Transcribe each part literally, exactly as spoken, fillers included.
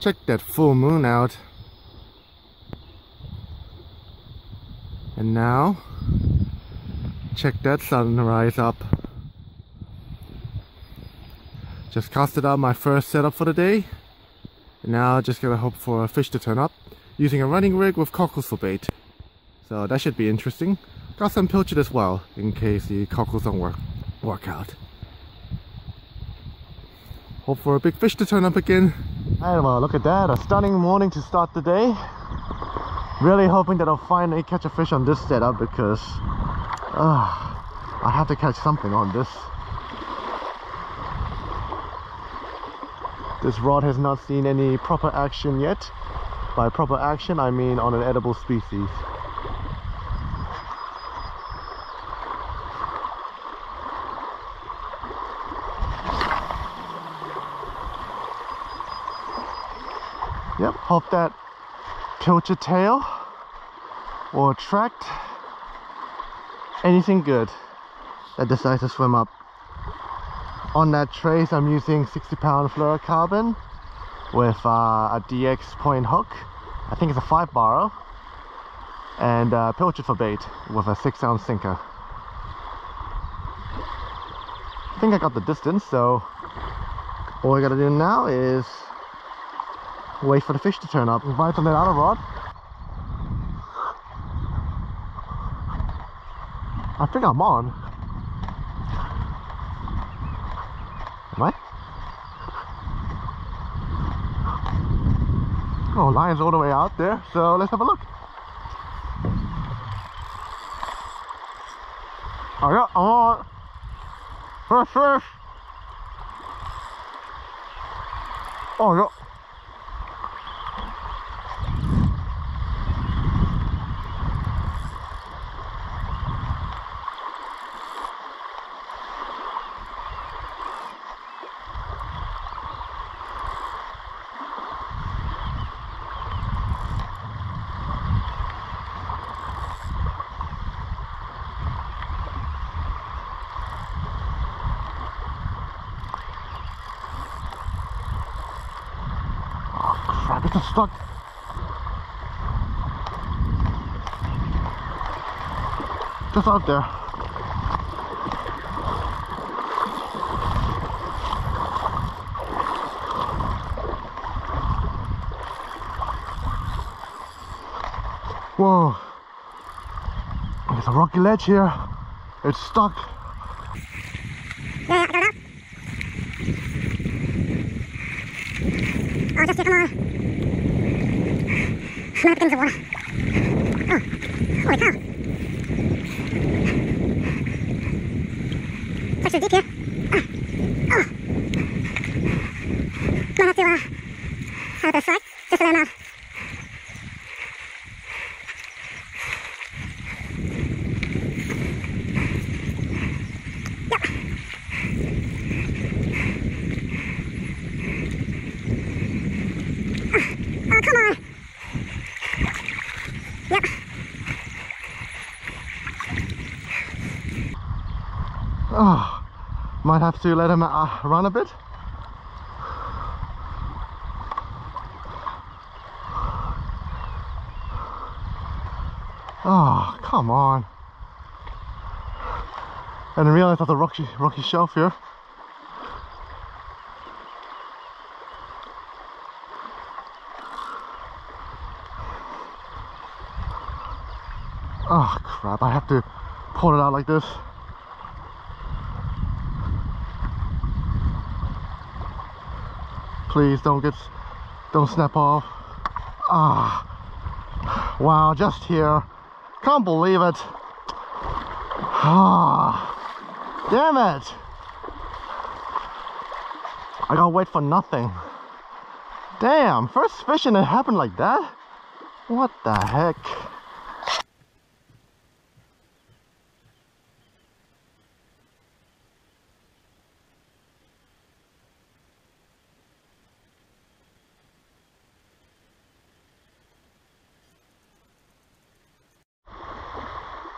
Check that full moon out. And now, check that sunrise up. Just casted out my first setup for the day. And now just gonna hope for a fish to turn up using a running rig with cockles for bait. So that should be interesting. Got some pilchard as well in case the cockles don't work, work out. Hope for a big fish to turn up again. And well, look at that, a stunning morning to start the day. Really hoping that I'll finally catch a fish on this setup because uh, I have to catch something on this. This rod has not seen any proper action yet. By proper action, I mean on an edible species. Yep, hope that pilchard tail or tract, anything good that decides to swim up. On that trace, I'm using sixty pound fluorocarbon with uh, a D X point hook. I think it's a five barrel, and uh, pilchard for bait with a six ounce sinker. I think I got the distance, so all I gotta do now is wait for the fish to turn up. Right on that other rod. I think I'm on. Oh, line's all the way out there, so let's have a look. I got on. First fish. Oh, no. It's stuck. Just out there. Whoa. There's a rocky ledge here. It's stuck. Oh, just come on. Snap into water. Oh, holy cow. Such a deep here. Oh, oh. Might have to, uh, have a strike, just so they're not. Oh, might have to let him uh, run a bit. Oh, come on. I didn't realize that's a rocky, rocky shelf here. Oh, crap. I have to pull it out like this. Please don't get, don't snap off. Ah, wow, just here. Can't believe it. Ah, damn it. I gotta wait for nothing. Damn, first fishing it happened like that? What the heck?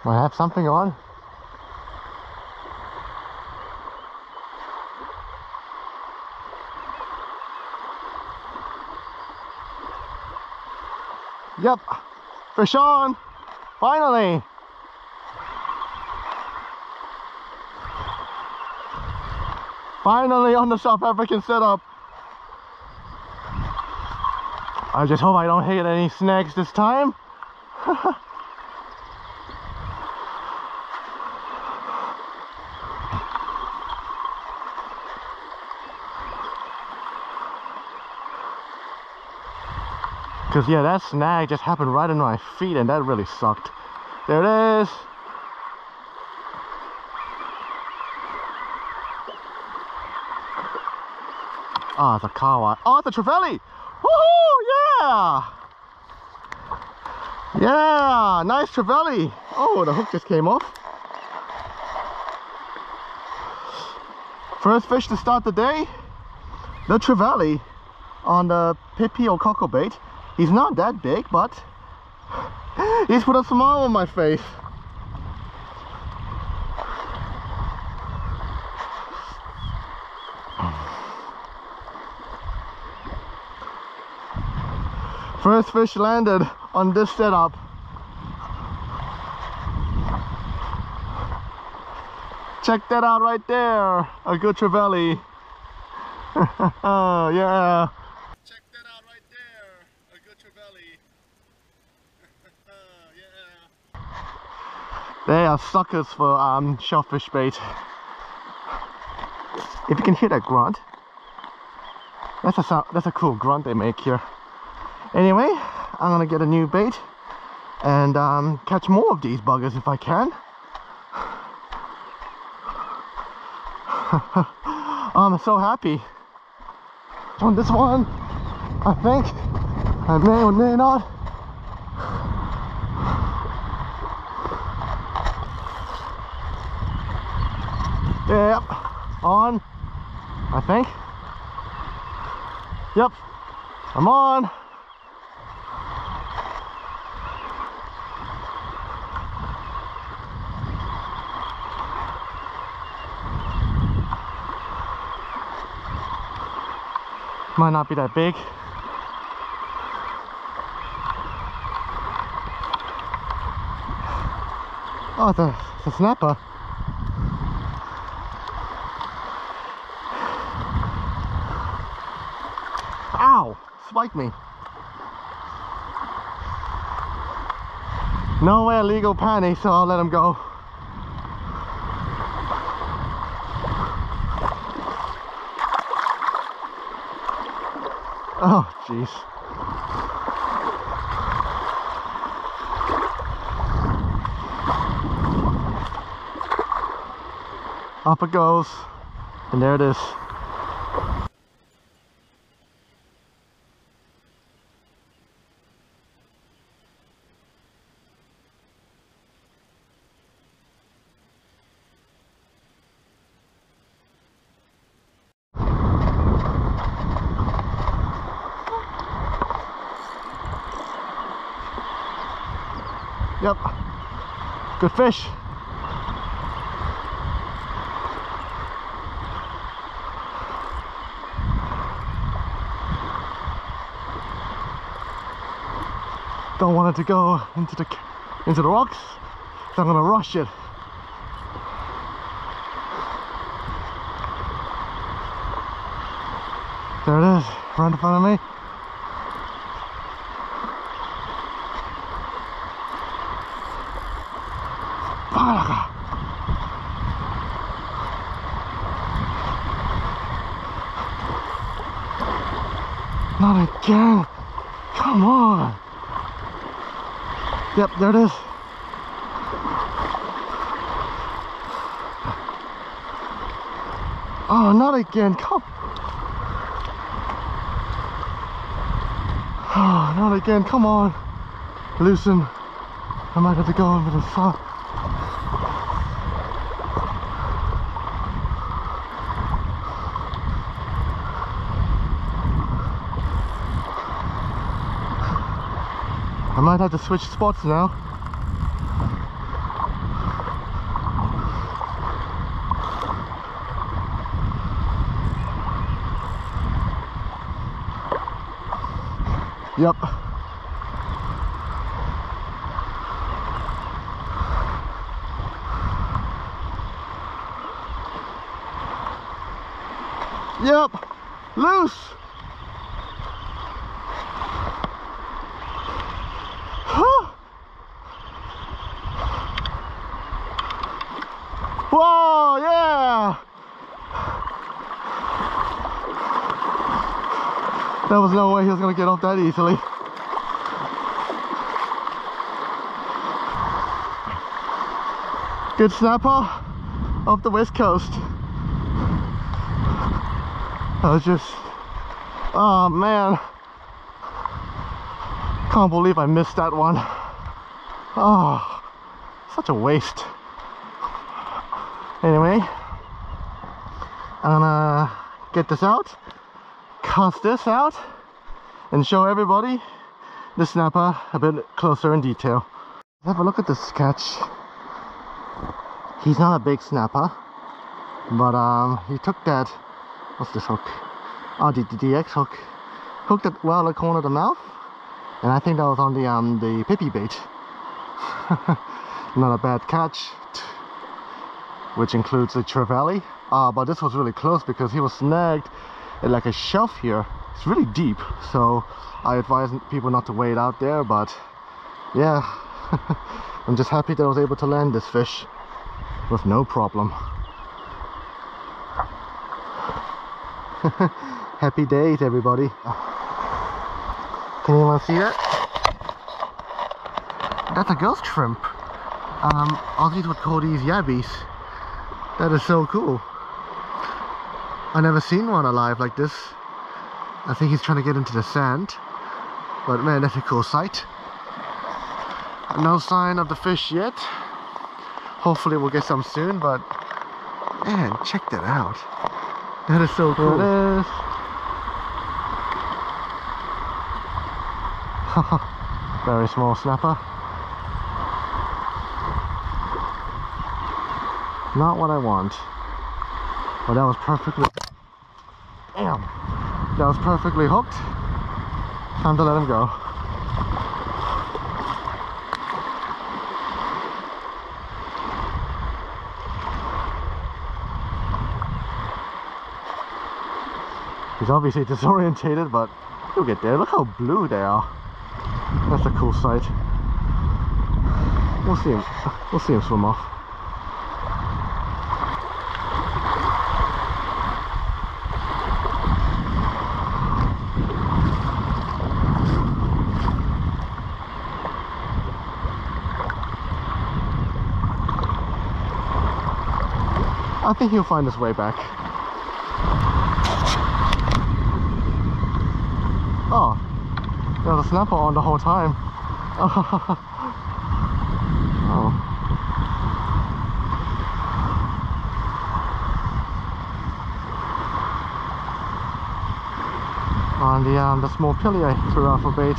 I have something on. Yep, for Sean, finally. Finally on the South African setup. I just hope I don't hit any snags this time. Because yeah, that snag just happened right in my feet and that really sucked. There it is. Ah, oh, the Kawa. Oh, the Trevally! Woohoo! Yeah! Yeah! Nice Trevally! Oh, the hook just came off. First fish to start the day, the Trevally on the Pipi or Coco bait. He's not that big, but he's put a smile on my face. First fish landed on this setup. Check that out right there. A good Trevally. Yeah. Check that out right there. A good Trevally. Yeah. They are suckers for um, shellfish bait. If you can hear that grunt, that's a sound, that's a cool grunt they make here. Anyway, I'm gonna get a new bait and um, catch more of these buggers if I can. I'm so happy. On this one, I think I may or may not. Yep, on. I think. Yep, I'm on. Might not be that big. Oh, it's a, it's a snapper. Ow! Spiked me. Nowhere legal panty, so I'll let him go. Oh, jeez. Up it goes. And there it is. Yep, good fish. Don't want it to go into the into the rocks, so I'm gonna rush it. There it is, right in front of me. Not again! Come on! Yep, there it is. Oh, not again! Come! Oh, not again! Come on! Loosen. I might have to go over the side. I might have to switch spots now. Yep. Yep, loose. Whoa, yeah. There was no way he was gonna get off that easily. Good snapper off the west coast. I was just, oh man, can't believe I missed that one. Oh, such a waste. Anyway, I'm gonna get this out, cast this out, and show everybody the snapper a bit closer in detail. Let's have a look at the sketch. He's not a big snapper, but um, he took that, what's this hook? Oh, the, the D X hook. Hooked it well the corner of the mouth, and I think that was on the, um, the pippy bait. Not a bad catch, which includes the Trevally. Uh, but this was really close because he was snagged at like a shelf here. It's really deep, so I advise people not to wade out there, but yeah, I'm just happy that I was able to land this fish with no problem. Happy days, everybody. Can anyone see that? That's a ghost shrimp. Um, Aussies would call these yabbies. That is so cool. I've never seen one alive like this. I think he's trying to get into the sand. But man, that's a cool sight. No sign of the fish yet. Hopefully we'll get some soon, but man, check that out. That is so cool. There it is. Very small snapper. Not what I want. But that was perfectly... Damn! That was perfectly hooked. Time to let him go. He's obviously disorientated, but he'll get there. Look how blue they are. That's a cool sight. We'll see him. We'll see him swim off. I think he'll find his way back. Oh, there's a snapper on the whole time. Oh. On the um, the small pilly I threw out for bait.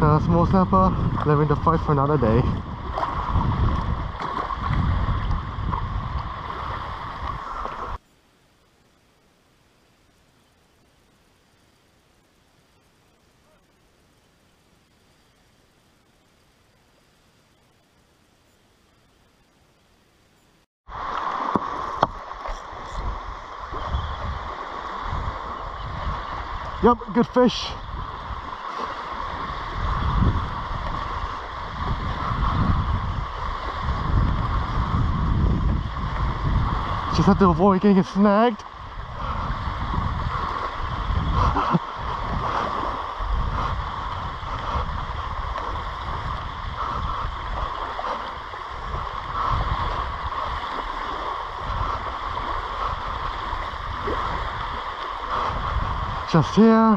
There's a small snapper. Living to fight for another day. Yep, good fish. Just have to avoid getting snagged. Just here.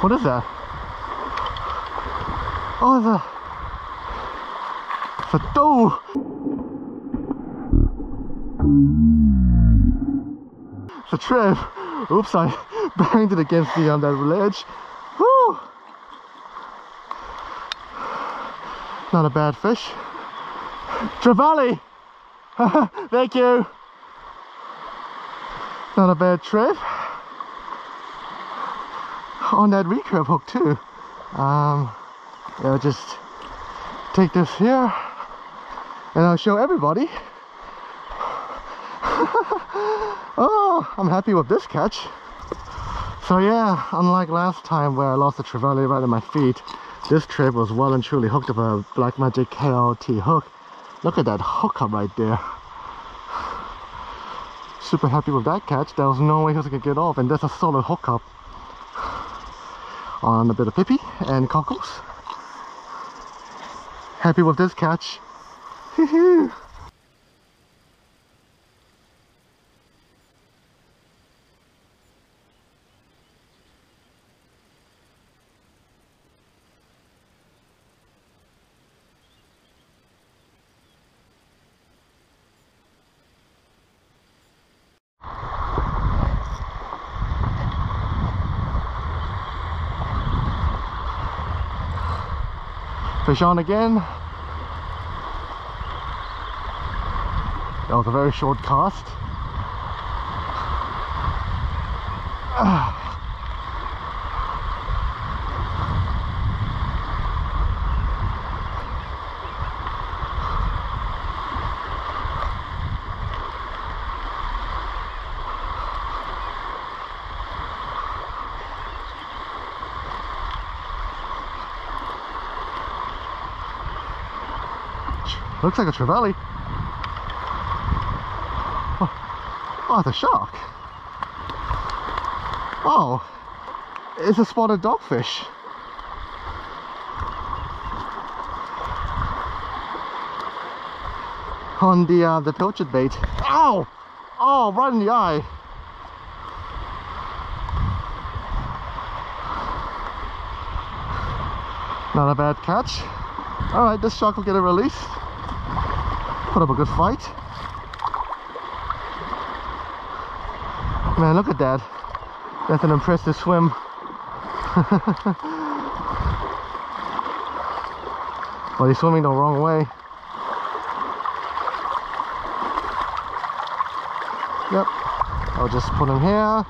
What is that? Oh, there's a... It's a doe! It's a trev! Oops, I banged it against the um, that ledge. Woo! Not a bad fish. Trevally! Thank you! Not a bad trev. On that recurve hook too. Um, yeah, just... take this here and I'll show everybody. Oh, I'm happy with this catch. So yeah, unlike last time where I lost the Trevally right at my feet, this trip was well and truly hooked up a Black Magic K L T hook. Look at that hook up right there. Super happy with that catch. There was no way he was going to get off, and that's a solid hook up on a bit of pippy and cockles. Happy with this catch. Hee-hee. Fish on again. That was a very short cast. Looks like a Trevally. Oh, oh, it's a shark. Oh, it's a spotted dogfish. On the uh, the pilchard bait. Ow! Oh, right in the eye. Not a bad catch. All right, this shark will get a release. Put up a good fight. Man, look at that. That's an impressive swim. Well, he's swimming the wrong way. Yep. I'll just put him here.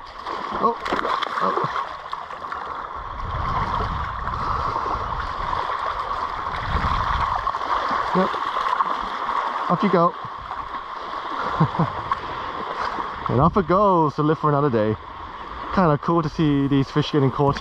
Oh. Oh. Off you go. And off it goes to live for another day. Kind of cool to see these fish getting caught.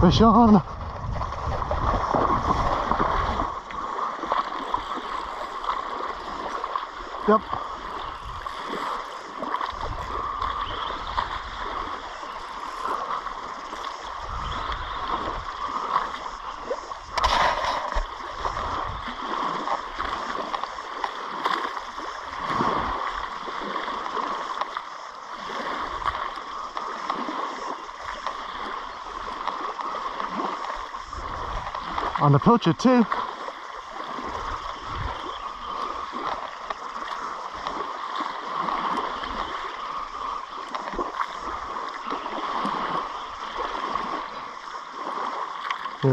Fish on! Yep. On the pilcher too. Here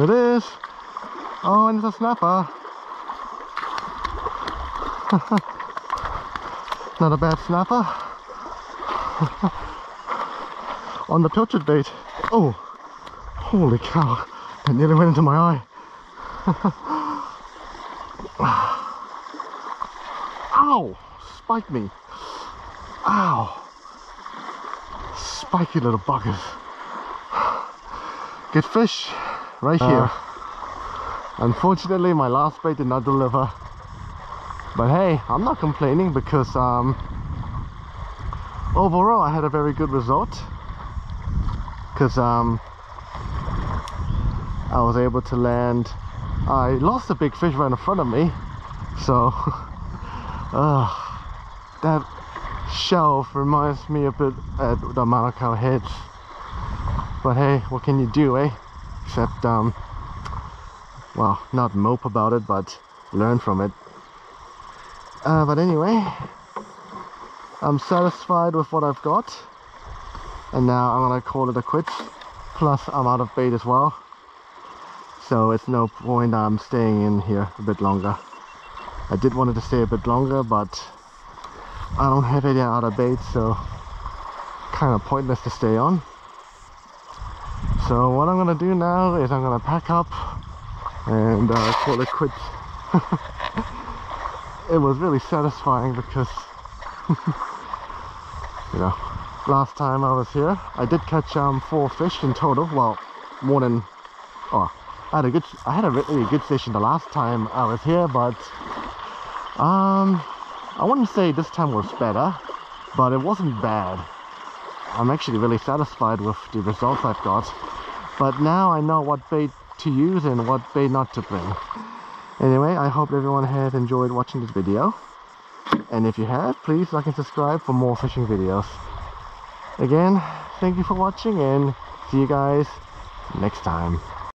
it is. Oh, and it's a snapper. Not a bad snapper. On the pilchard bait. Oh, holy cow. It nearly went into my eye. Ow, spiked me. Ow. Spiky little buggers. Good fish. Right here. Uh, Unfortunately, my last bait did not deliver. But hey, I'm not complaining because um, overall I had a very good result. Because um, I was able to land. I lost a big fish right in front of me. So uh, that shelf reminds me a bit of the Marukau Heads. But hey, what can you do, eh? Except, um, well, not mope about it, but learn from it. Uh, but anyway, I'm satisfied with what I've got. And now I'm going to call it a quits. plus I'm out of bait as well, so it's no point I'm staying in here a bit longer. I did wanted to stay a bit longer, but I don't have any other bait, so kind of pointless to stay on. So what I'm gonna do now is I'm gonna pack up and uh, call it quits. It was really satisfying because you know, last time I was here I did catch um four fish in total. Well, more than, oh, I had a good I had a really good session the last time I was here, but um I wouldn't say this time was better, but it wasn't bad. I'm actually really satisfied with the results I've got, but now I know what bait to use and what bait not to bring. Anyway, I hope everyone has enjoyed watching this video, and if you have, please like and subscribe for more fishing videos. Again, thank you for watching and see you guys next time.